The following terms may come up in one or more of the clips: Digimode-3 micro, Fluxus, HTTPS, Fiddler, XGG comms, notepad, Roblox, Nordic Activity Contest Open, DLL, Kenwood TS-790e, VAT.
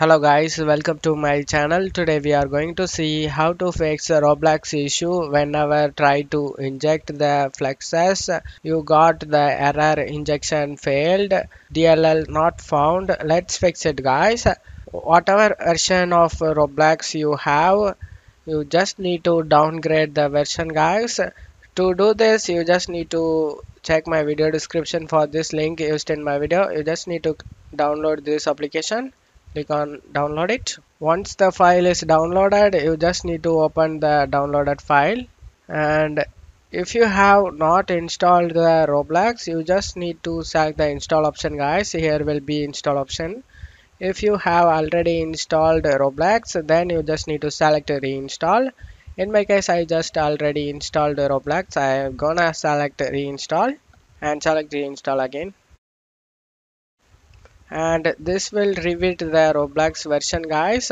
Hello guys, welcome to my channel. Today we are going to see how to fix a Roblox issue whenever try to inject the fluxes. You got the error injection failed, DLL not found. Let's fix it guys. Whatever version of Roblox you have, you just need to downgrade the version guys. To do this, you just need to check my video description for this link used in my video. You just need to download this application. Click on download it. Once the file is downloaded, you just need to open the downloaded file. And if you have not installed the Roblox, you just need to select the install option guys. Here will be install option. If you have already installed Roblox, then you just need to select reinstall. In my case, I just already installed Roblox. I am gonna select reinstall and select reinstall again. And this will reveal the Roblox version guys.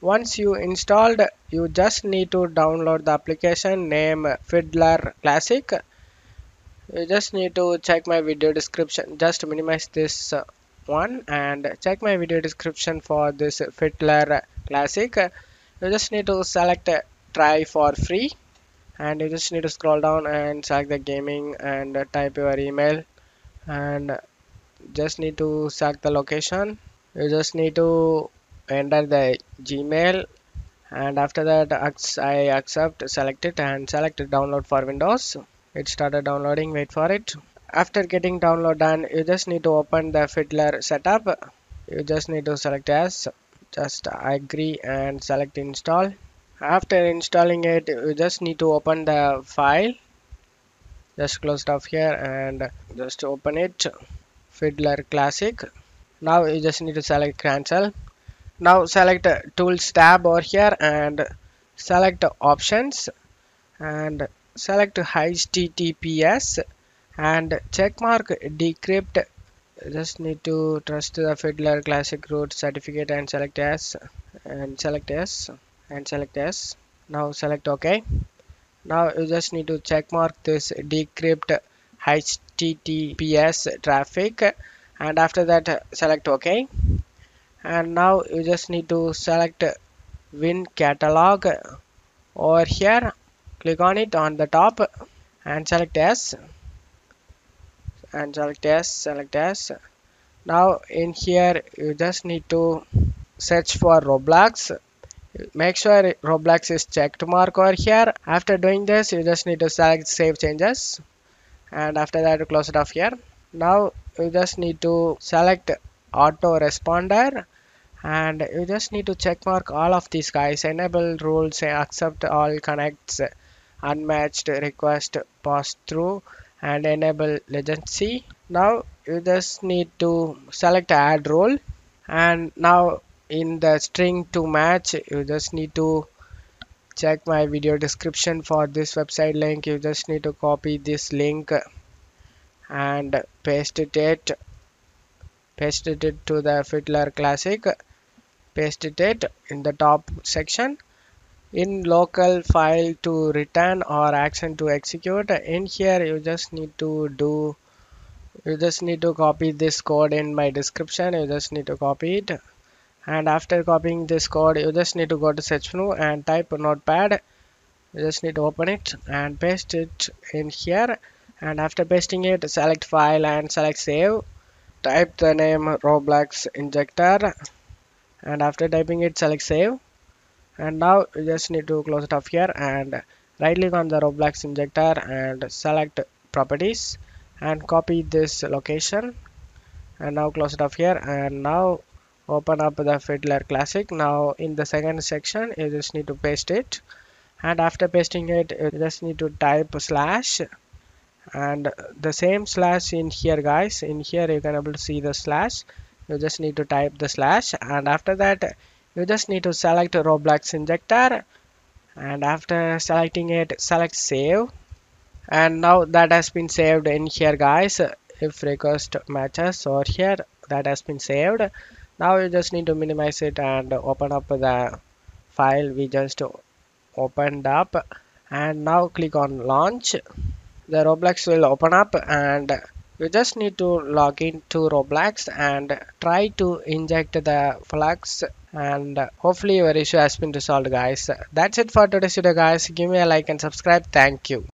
Once you installed, you just need to download the application name Fiddler Classic. You just need to check my video description. Just minimize this one and check my video description for this Fiddler Classic. You just need to select try for free and you just need to scroll down and select the gaming and type your email and just need to select the location. You just need to enter the Gmail and after that I accept, select it and select download for Windows. It started downloading, wait for it. After getting download done, you just need to open the Fiddler setup. You just need to select as, just agree and select install. After installing it, you just need to open the file. Just close it off here and just open it. Fiddler Classic. Now you just need to select cancel. Now select tools tab over here and select options and select HTTPS and check mark decrypt. You just need to trust the Fiddler Classic root certificate and select yes and select yes and select yes. Now select OK. Now you just need to check mark this decrypt HTTPS traffic and after that select OK. And now you just need to select win catalog over here. Click on it on the top and select yes and select yes, select yes. Now in here you just need to search for Roblox. Make sure Roblox is checked mark over here. After doing this, you just need to select save changes and after that you close it off here. Now you just need to select auto responder and you just need to check mark all of these guys. Enable rules, accept all connects, unmatched request, pass through and enable legacy. Now you just need to select add role and now in the string to match you just need to check my video description for this website link. You just need to copy this link and paste it to the Fiddler Classic. Paste it in the top section. In local file to return or action to execute. In here you just need to copy this code in my description. You just need to copy it. And after copying this code, you just need to go to search menu and type notepad. You just need to open it and paste it in here. And after pasting it, select file and select save. Type the name Roblox injector. And after typing it, select save. And now you just need to close it off here and right click on the Roblox injector and select properties and copy this location. And now close it off here and now open up the Fiddler Classic. Now in the second section you just need to paste it and after pasting it you just need to type slash and the same slash in here guys. In here you can able to see the slash. You just need to type the slash and after that you just need to select Roblox injector and after selecting it select save and now that has been saved in here guys. If request matches over here, that has been saved. Now you just need to minimize it and open up the file we just opened up and now click on launch. The Roblox will open up and You just need to log in to Roblox and try to inject the flux, and hopefully your issue has been resolved, guys. That's it for today's video, guys. Give me a like and subscribe. Thank you.